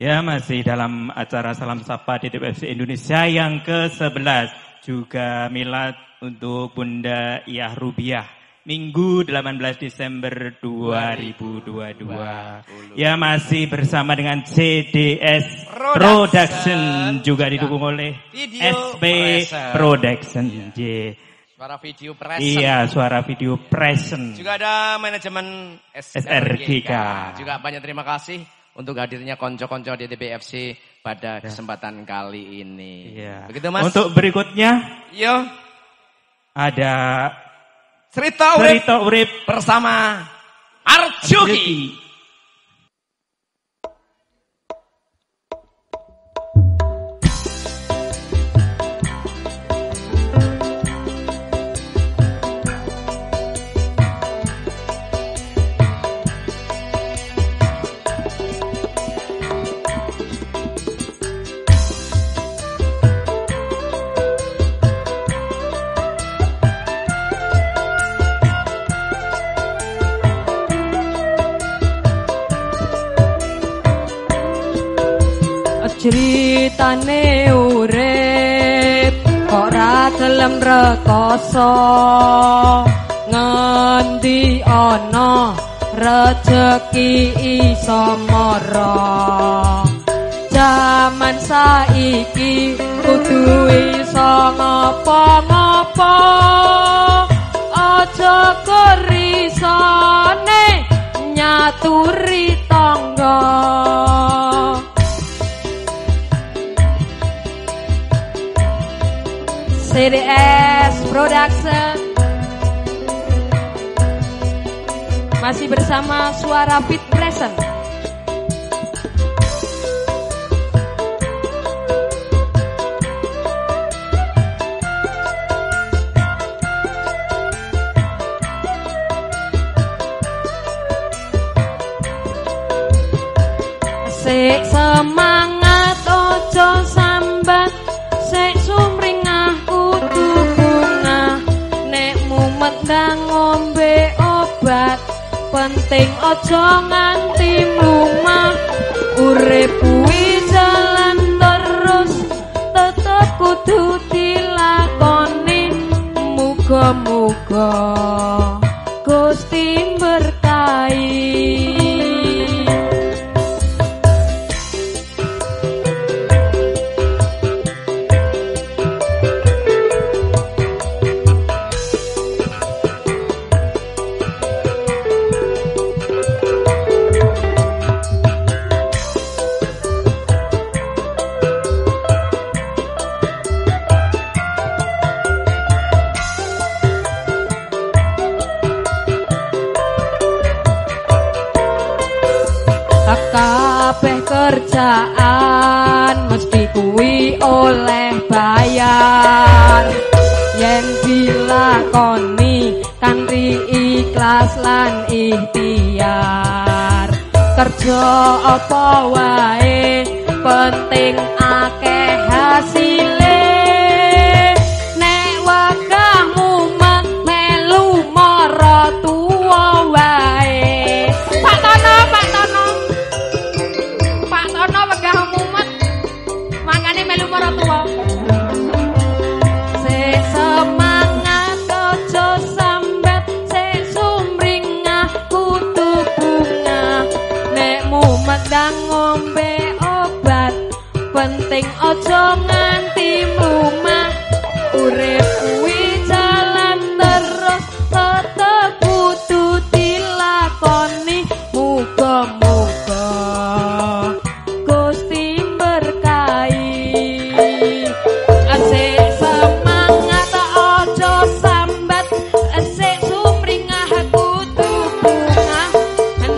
Ya, masih dalam acara Salam Sapa DTBFC Indonesia yang ke-11, juga milad untuk Bunda Iyah Rubiyah, Minggu 18 Desember 2022. Ya, masih bersama dengan CDS Production, juga didukung oleh SP Production. Suara Video Present. Iya, Suara Video Present. Juga ada manajemen SRGK. Juga banyak terima kasih untuk hadirnya konco-konco DTBFC pada kesempatan kali ini. Iya. Begitu, Mas. Untuk berikutnya, yo, ada cerita urip bersama Marjuki. Ceritane urip kok ra gelem rekoso, ngendi ana rejeki iso mara. Jaman saiki kudu iso ngopo-ngopo, aja kerisane nyaturi tangga. CDS Production masih bersama Suara Fit Present. Sik semangat, ojo sambat, sik sumring ngombe obat, penting ojo nganti mumah. Urip kuwi jalan terus, tetep kudu dilakoni. Muga-muga Gusti berkahi. Kerjaan mesti kuwi oleh bayar, yen dilakoni kanthi ikhlas lan ikhtiar. Kerja apa wae penting akeh hasile, nek wakahmu melu mara tuwa wae. Penting ojo nganti mumah, urip kuwi jalan terus, tetep kudu dilakoni. Muga-muga Gusti berkahi. Asik semangat, ojo sambat, asik sumringah kudu bunga.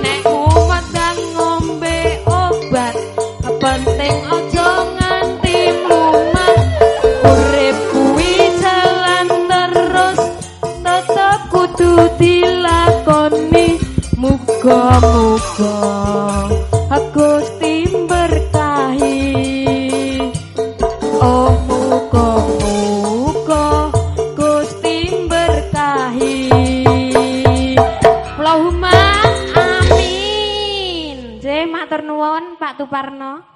Nek umat dan ngombe obat, penting ojo dilakoni. Muga-muga Gusti berkahi. Oh, muga-muga Gusti berkahi. Allahumma amin. Jematur nuwun Pak Tuparno.